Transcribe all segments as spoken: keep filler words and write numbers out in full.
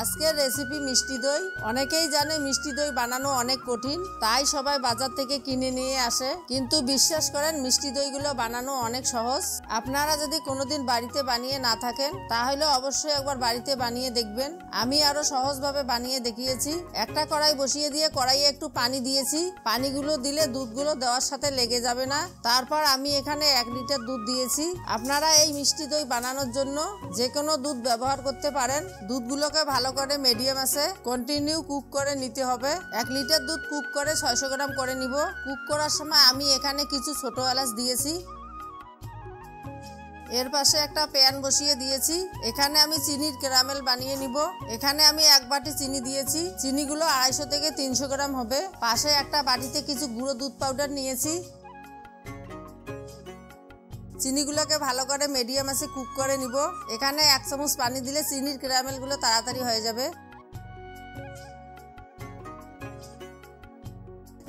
আজকের রেসিপি মিষ্টি দই। অনেকেই জানে মিষ্টি দই বানানো অনেক কঠিন, তাই সবাই বাজার থেকে কিনে নিয়ে আসে। কিন্তু বিশ্বাস করেন, মিষ্টি দইগুলো বানানো অনেক সহজ। আপনারা যদি কোনোদিন বাড়িতে বানিয়ে না থাকেন, তাহলে অবশ্যই একবার বাড়িতে বানিয়ে দেখবেন। আমি আরো সহজভাবে বানিয়ে দেখিয়েছি। একটা কড়াই বসিয়ে দিয়ে কড়াইয়ে একটু পানি দিয়েছি। পানিগুলো দিলে দুধগুলো দেওয়ার সাথে লেগে যাবে না। তারপর আমি এখানে এক লিটার দুধ দিয়েছি। আপনারা এই মিষ্টি দই বানানোর জন্য যে কোনো দুধ ব্যবহার করতে পারেন। দুধগুলোকে ভালো করে মিডিয়াম আছে কন্টিনিউ কুক করে নিতে হবে। এক লিটার দুধ কুক করে ছয়শো গ্রাম করে নিব। কুক করার সময় আমি এখানে কিছু ছোট এলাচ দিয়েছি। এর পাশে একটা প্যান বসিয়ে দিয়েছি। এখানে আমি চিনির ক্যারামেল বানিয়ে নিব। এখানে আমি এক বাটি চিনি দিয়েছি। চিনিগুলো আড়াইশো থেকে তিনশো গ্রাম হবে। পাশে একটা বাটিতে কিছু গুঁড়ো দুধ পাউডার নিয়েছি। চিনিগুলোকে ভালো করে মিডিয়াম আছে কুক করে নিব। এখানে এক চামচ পানি দিলে চিনির ক্যারামেলগুলো তাড়াতাড়ি হয়ে যাবে।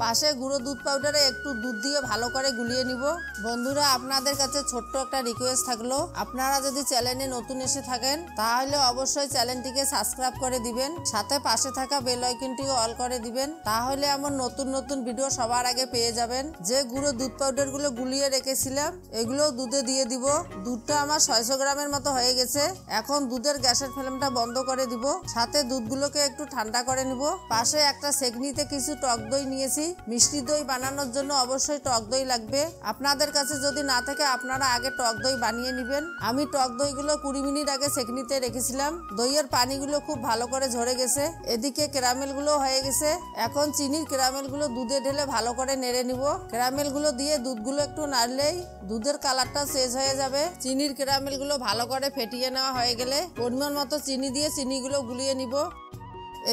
পাশে গুঁড়ো দুধ পাউডারে একটু দুধ দিয়ে ভালো করে গুলিয়ে নিব। বন্ধুরা, আপনাদের কাছে ছোট্ট একটা রিকোয়েস্ট থাকলো, আপনারা যদি চ্যানেলে নতুন এসে থাকেন, তাহলে অবশ্যই চ্যানেলটিকে সাবস্ক্রাইব করে দিবেন, সাথে পাশে থাকা বেল আইকনটিও অল করে দিবেন। তাহলে আমার নতুন নতুন ভিডিও সবার আগে পেয়ে যাবেন। যে গুঁড়ো দুধ পাউডারগুলো গুলিয়ে রেখেছিলাম, এগুলো দুধে দিয়ে দিব। দুধটা আমার ছয়শো গ্রামের মতো হয়ে গেছে। এখন দুধের গ্যাসের ফ্লেমটা বন্ধ করে দিব। সাথে দুধগুলোকে একটু ঠান্ডা করে নিব। পাশে একটা সেকনিতে কিছু টক দই নিয়েছি। মিষ্টি দই বানানোর জন্য অবশ্যই টক দই লাগবে। আপনাদের কাছে যদি না থাকে, আপনারা আগে টক দই বানিয়ে নেবেন। আমি টক দইগুলো কুড়ি মিনিট আগে সেকনিতে রেখেছিলাম। দইয়ের পানিগুলো খুব ভালো করে ঝরে গেছে। এদিকে ক্যারামেলগুলো হয়ে গেছে। এখন চিনির ক্যারামেলগুলো দুধে ঢেলে ভালো করে নেড়ে নিব। ক্যারামেলগুলো দিয়ে দুধগুলো একটু নাড়লেই দুধের কালারটা চেঞ্জ হয়ে যাবে। চিনির ক্যারামেলগুলো ভালো করে ফেটিয়ে নেওয়া হয়ে গেলে পরিমাণ মতো চিনি দিয়ে চিনিগুলো গুলিয়ে নিব।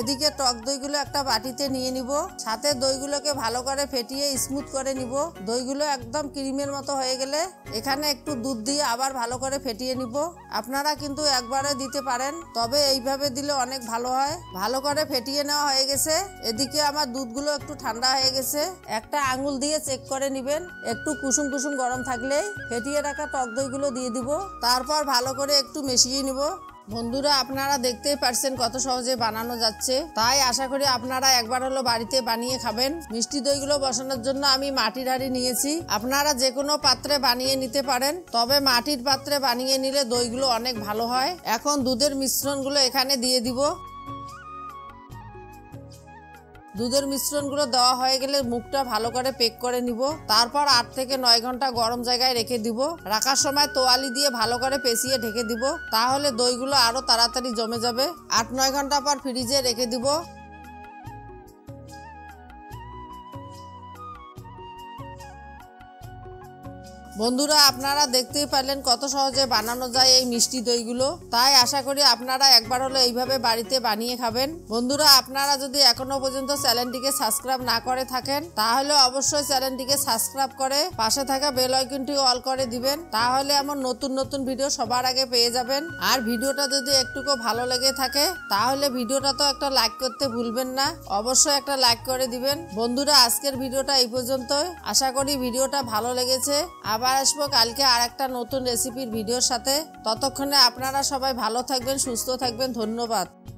এদিকে টক দইগুলো একটা বাটিতে নিয়ে নিব। সাথে দইগুলোকে ভালো করে ফেটিয়ে স্মুথ করে নিব। দইগুলো একদম ক্রিমের মতো হয়ে গেলে এখানে একটু দুধ দিয়ে আবার ভালো করে ফেটিয়ে নিব। আপনারা কিন্তু একবারে দিতে পারেন, তবে এইভাবে দিলে অনেক ভালো হয়। ভালো করে ফেটিয়ে নেওয়া হয়ে গেছে। এদিকে আমার দুধগুলো একটু ঠান্ডা হয়ে গেছে। একটা আঙুল দিয়ে চেক করে নেবেন, একটু কুসুম কুসুম গরম থাকলেই ফেটিয়ে রাখা টক দইগুলো দিয়ে দিব। তারপর ভালো করে একটু মিশিয়ে নিব। বন্ধুরা, আপনারা দেখতেই পারছেন কত সহজে বানানো যাচ্ছে। তাই আশা করি আপনারা একবার হলো বাড়িতে বানিয়ে খাবেন। মিষ্টি দইগুলো বসানোর জন্য আমি মাটির হাঁড়ি নিয়েছি। আপনারা যে কোনো পাত্রে বানিয়ে নিতে পারেন, তবে মাটির পাত্রে বানিয়ে নিলে দইগুলো অনেক ভালো হয়। এখন দুধের মিশ্রণগুলো এখানে দিয়ে দিব। দুধের মিশ্রণগুলো দেওয়া হয়ে গেলে মুখটা ভালো করে পেক করে নিব। তারপর আট থেকে নয় ঘন্টা গরম জায়গায় রেখে দিব। রাখার সময় তোয়ালি দিয়ে ভালো করে পেঁচিয়ে ঢেকে দিব, তাহলে দইগুলো আরো তাড়াতাড়ি জমে যাবে। আট নয় ঘন্টা পর ফ্রিজে রেখে দিব। বন্ধুরা, আপনারা দেখতেই পারলেন কত সহজে বানানো যায় এই মিষ্টি দইগুলো। তাই আশা করি আপনারা একবার হলো এইভাবে বাড়িতে বানিয়ে খাবেন। বন্ধুরা, আপনারা যদি এখনো পর্যন্ত চ্যানেলটিকে সাবস্ক্রাইব না করে থাকেন, তাহলে অবশ্যই চ্যানেলটিকে সাবস্ক্রাইব করে পাশে থাকা বেল আইকনটি অল করে দিবেন। তাহলে আমার নতুন নতুন ভিডিও সবার আগে পেয়ে যাবেন। আর ভিডিওটা যদি একটুকু ভালো লেগে থাকে, তাহলে ভিডিওটা তো একটা লাইক করতে ভুলবেন না, অবশ্যই একটা লাইক করে দিবেন। বন্ধুরা, আজকের ভিডিওটা এই পর্যন্তই। আশা করি ভিডিওটা ভালো লেগেছে। আবার আসবো কালকে আর একটা নতুন রেসিপির ভিডিওর সাথে। ততক্ষণে আপনারা সবাই ভালো থাকবেন, সুস্থ থাকবেন। ধন্যবাদ।